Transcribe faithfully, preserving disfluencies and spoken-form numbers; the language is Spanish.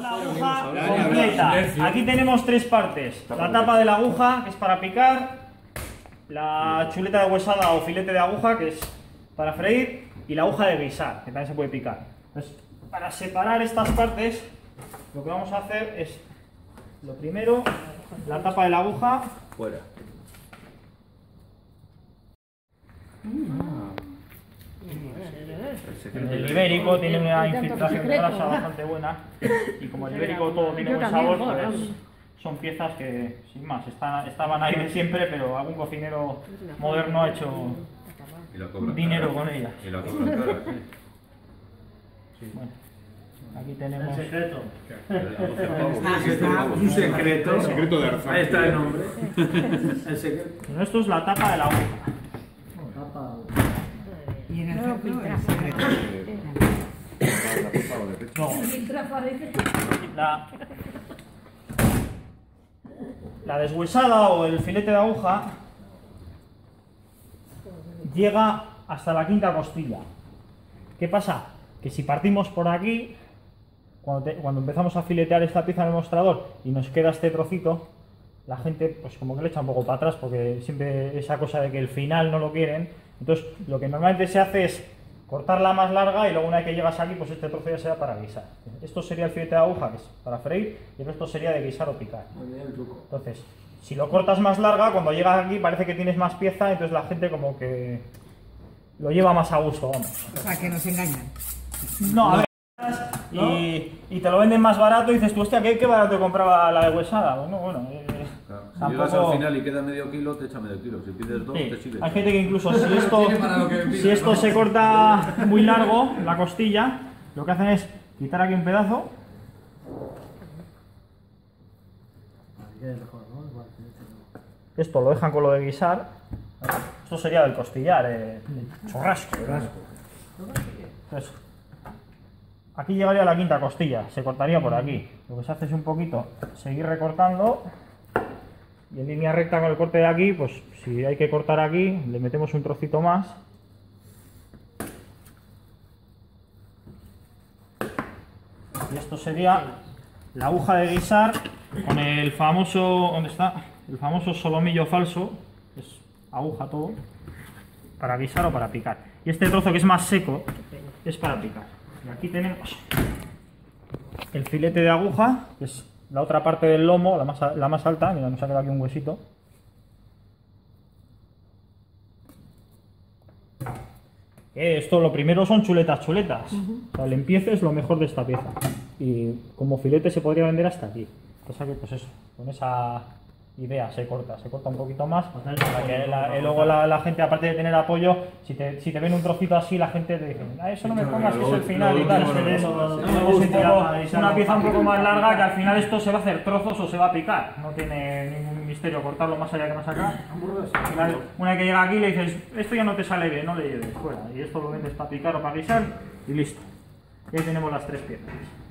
la aguja completa. Aquí tenemos tres partes: la tapa de la aguja, que es para picar, la chuleta de huesada o filete de aguja, que es para freír, y la aguja de guisar, que también se puede picar. Entonces, para separar estas partes, lo que vamos a hacer es, lo primero, la tapa de la aguja fuera. El ibérico tiene una infiltración de grasa bastante buena, y como el ibérico todo tiene buen sabor, pues son piezas que, sin más, estaban ahí de siempre, pero algún cocinero moderno ha hecho dinero con ellas. Y la cobran cara. Bueno, aquí tenemos... El secreto. Un secreto. El secreto de Arzán. Ahí está el nombre. El secreto. Bueno, esto es la tapa de la aguja. Y en el no, la, la deshuesada o el filete de aguja llega hasta la quinta costilla. ¿Qué pasa? Que si partimos por aquí, cuando, te, cuando empezamos a filetear esta pieza en el mostrador y nos queda este trocito, la gente pues como que le echa un poco para atrás, porque siempre esa cosa de que el final no lo quieren. Entonces, lo que normalmente se hace es cortarla más larga y luego, una vez que llegas aquí, pues este trozo ya será para guisar. Esto sería el filete de aguja, que es para freír, y el resto sería de guisar o picar. Entonces, si lo cortas más larga, cuando llegas aquí parece que tienes más pieza, entonces la gente como que lo lleva más a gusto, vamos. O sea, que nos engañan. No, a ver. ¿No? Y, y te lo venden más barato y dices tú, hostia, ¿qué, qué barato compraba la de huesada? Bueno, bueno. Si llegas al final y queda medio kilo, te echa medio kilo. Si pides dos, sí, te sirve. Hay gente que incluso si esto, si esto se corta muy largo, la costilla, lo que hacen es quitar aquí un pedazo. Esto lo dejan con lo de guisar. Esto sería del costillar, eh, churrasco. Entonces, aquí llegaría la quinta costilla, se cortaría por aquí. Lo que se hace es un poquito seguir recortando. Y en línea recta con el corte de aquí, pues si hay que cortar aquí, le metemos un trocito más. Y esto sería la aguja de guisar con el famoso, ¿dónde está? El famoso solomillo falso, que es aguja todo, para guisar o para picar. Y este trozo que es más seco es para picar. Y aquí tenemos el filete de aguja, que es la otra parte del lomo, la más, la más alta. Mira, nos ha quedado aquí un huesito. Esto, lo primero son chuletas, chuletas. Uh-huh. O sea, el empiece es lo mejor de esta pieza. Y como filete se podría vender hasta aquí. Cosa que, pues eso, con esa idea se corta, se corta un poquito más. Para que la, luego la, la gente, aparte de tener apoyo, si te, si te ven un trocito así, la gente te dice, ah, eso no me pongas, que es el final y tal. Es una pieza un poco más larga, que al final esto se va a hacer trozos o se va a picar. No tiene ningún misterio cortarlo más allá que más acá. Una vez que llega aquí le dices, esto ya no te sale bien, no le lleves fuera. Y esto lo vendes para picar o para guisar y listo. Y ahí tenemos las tres piezas.